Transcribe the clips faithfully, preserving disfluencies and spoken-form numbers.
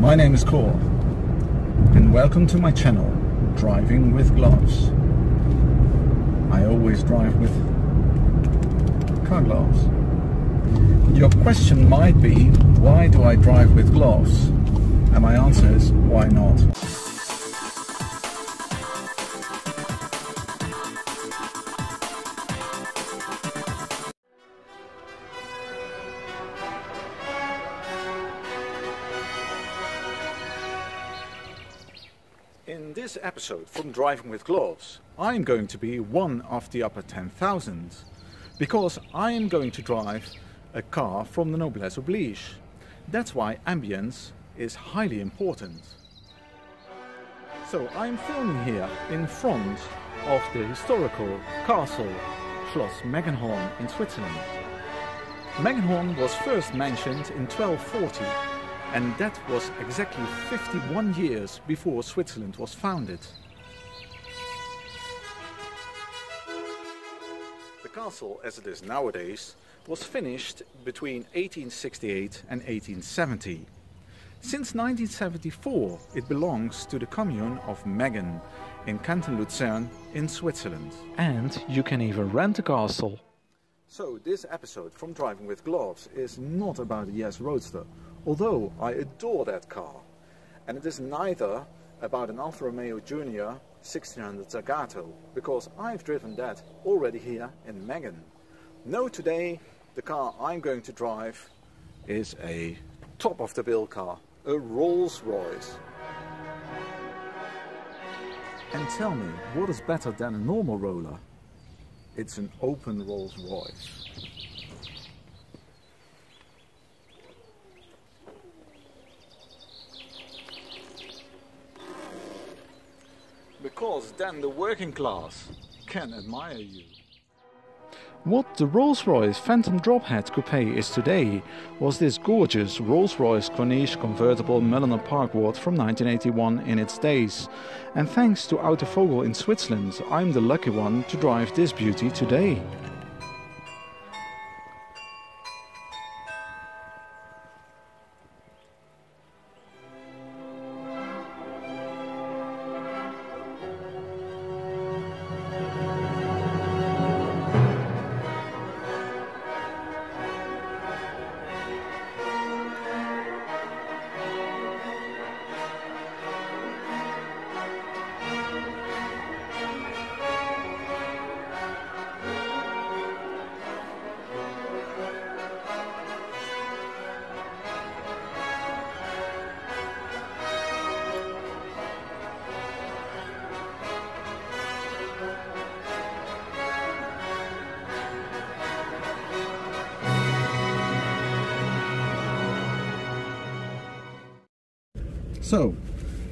My name is Cor, and welcome to my channel, Driving With Gloves. I always drive with car gloves. Your question might be, why do I drive with gloves? And my answer is, why not? In this episode from Driving With Gloves, I am going to be one of the upper ten thousand, because I am going to drive a car from the Noblesse Oblige. That's why ambience is highly important. So I'm filming here in front of the historical castle Schloss Meggenhorn in Switzerland. Meggenhorn was first mentioned in twelve forty. And that was exactly fifty-one years before Switzerland was founded. The castle, as it is nowadays, was finished between eighteen sixty-eight and eighteen seventy. Since nineteen seventy-four, it belongs to the commune of Meggen in Canton Lucerne in Switzerland. And you can even rent the castle. So this episode from Driving With Gloves is not about the Yes Roadster, although I adore that car, and it is neither about an Alfa Romeo Junior sixteen hundred Zagato, because I've driven that already here in Meggen. No, today the car I'm going to drive is a top-of-the-bill car, a Rolls-Royce. And tell me, what is better than a normal roller? It's an open Rolls-Royce. Because then the working class can admire you. What the Rolls-Royce Phantom Drophead Coupe is today was this gorgeous Rolls-Royce Corniche Convertible Mulliner Park Ward from nineteen eighty-one in its days. And thanks to Auto Vogel in Switzerland, I'm the lucky one to drive this beauty today. So,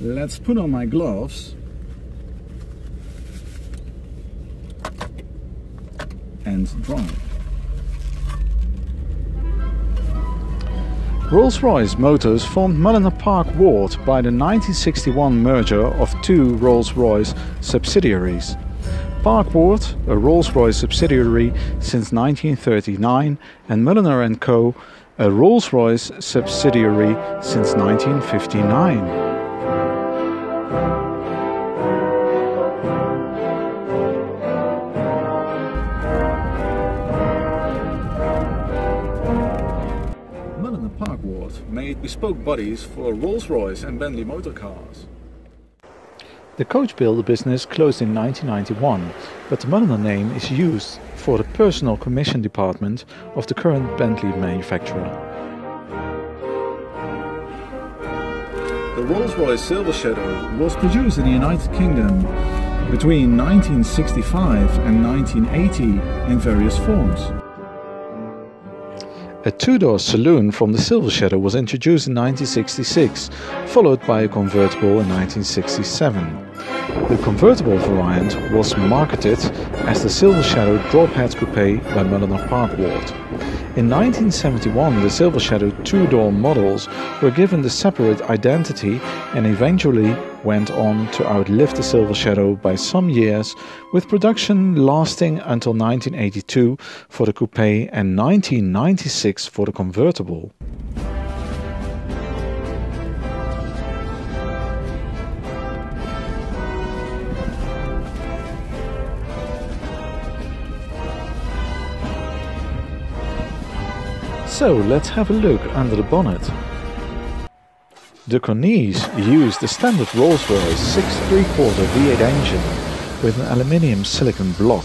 let's put on my gloves and drive. Rolls-Royce Motors formed Mulliner Park Ward by the nineteen sixty-one merger of two Rolls-Royce subsidiaries. Park Ward, a Rolls-Royce subsidiary since nineteen thirty-nine, and Mulliner and Co, a Rolls-Royce subsidiary since nineteen fifty-nine. Mulliner Park Ward made bespoke bodies for Rolls-Royce and Bentley motor cars. The coach builder business closed in nineteen ninety-one, but the Mulliner name is used for the personal commission department of the current Bentley manufacturer. The Rolls-Royce Silver Shadow was produced in the United Kingdom between nineteen sixty-five and nineteen eighty in various forms. A two-door saloon from the Silver Shadow was introduced in nineteen sixty-six, followed by a convertible in nineteen sixty-seven. The convertible variant was marketed as the Silver Shadow Drophead Coupe by Mulliner Park Ward. In nineteen seventy-one, the Silver Shadow two-door models were given the separate identity and eventually went on to outlive the Silver Shadow by some years, with production lasting until nineteen eighty-two for the coupe and nineteen ninety-six for the convertible. So let's have a look under the bonnet. The Corniche used the standard Rolls-Royce six three quarter V eight engine with an aluminium silicon block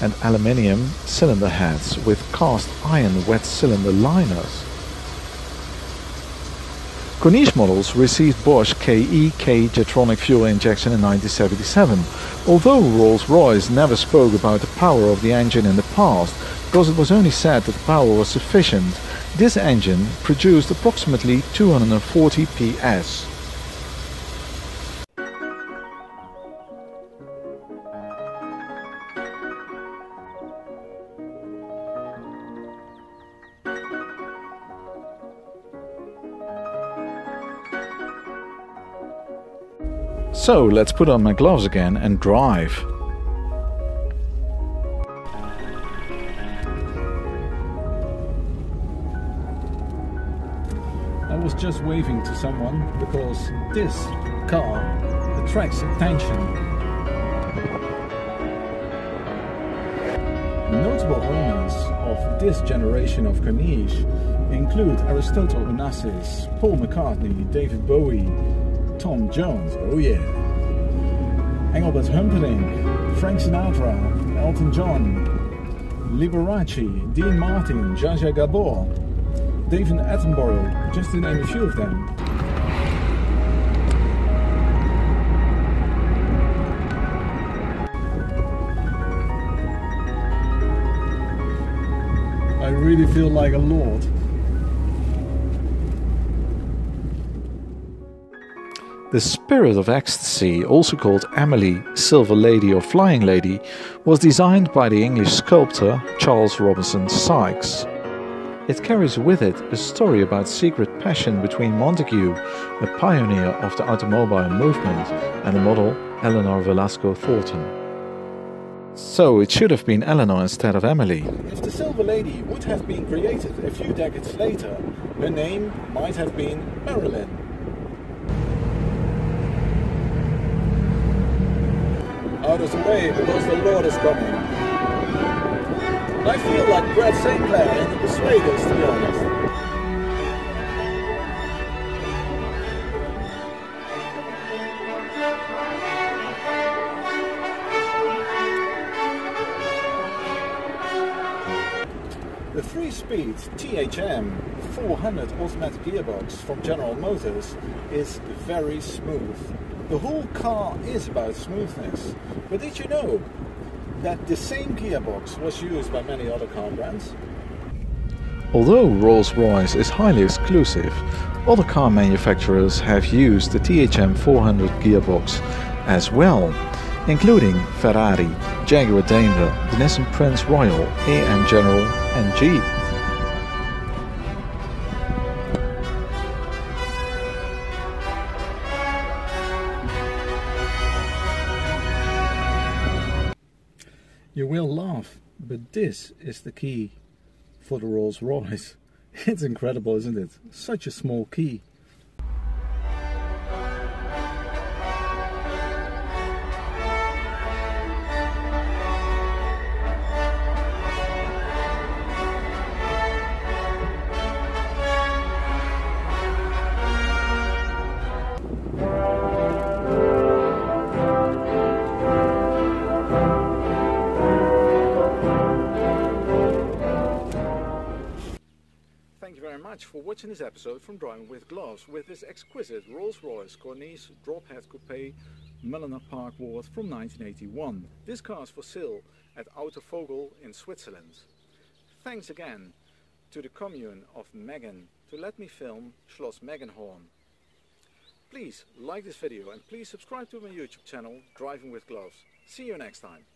and aluminium cylinder heads with cast iron wet cylinder liners. Corniche models received Bosch K E K Jetronic fuel injection in nineteen seventy-seven, although Rolls-Royce never spoke about the power of the engine in the past, because it was only said that the power was sufficient. This engine produced approximately two hundred forty P S. So let's put on my gloves again and drive. I was just waving to someone because this car attracts attention. Notable owners of this generation of Corniche include Aristotle Onassis, Paul McCartney, David Bowie, Tom Jones, oh yeah, Engelbert Humperdinck, Frank Sinatra, Elton John, Liberace, Dean Martin, Zsa Zsa Gabor, David Attenborough, just to name a few of them. I really feel like a lord. The Spirit of Ecstasy, also called Emily, Silver Lady or Flying Lady, was designed by the English sculptor Charles Robinson Sykes. It carries with it a story about secret passion between Montagu, a pioneer of the automobile movement, and the model Eleanor Velasco Thornton. So it should have been Eleanor instead of Emily. If the Silver Lady would have been created a few decades later, her name might have been Marilyn. Out of the way, because the Lord is coming. I feel like Brad Saint Clair and the Persuaders, to be honest. The three-speed T H M four hundred automatic gearbox from General Motors is very smooth. The whole car is about smoothness, but did you know that the same gearbox was used by many other car brands? Although Rolls-Royce is highly exclusive, other car manufacturers have used the T H M four hundred gearbox as well, including Ferrari, Jaguar Daimler, the Nissan Prince Royal, A M General and Jeep. You will laugh, but this is the key for the Rolls-Royce. It's incredible, isn't it? Such a small key. For watching this episode from Driving With Gloves with this exquisite Rolls-Royce Corniche Drophead Coupe Mulliner Park Ward from nineteen eighty-one. This car is for sale at Auto Vogel in Switzerland. Thanks again to the commune of Meggen to let me film Schloss Meggenhorn. Please like this video and please subscribe to my YouTube channel Driving With Gloves. See you next time.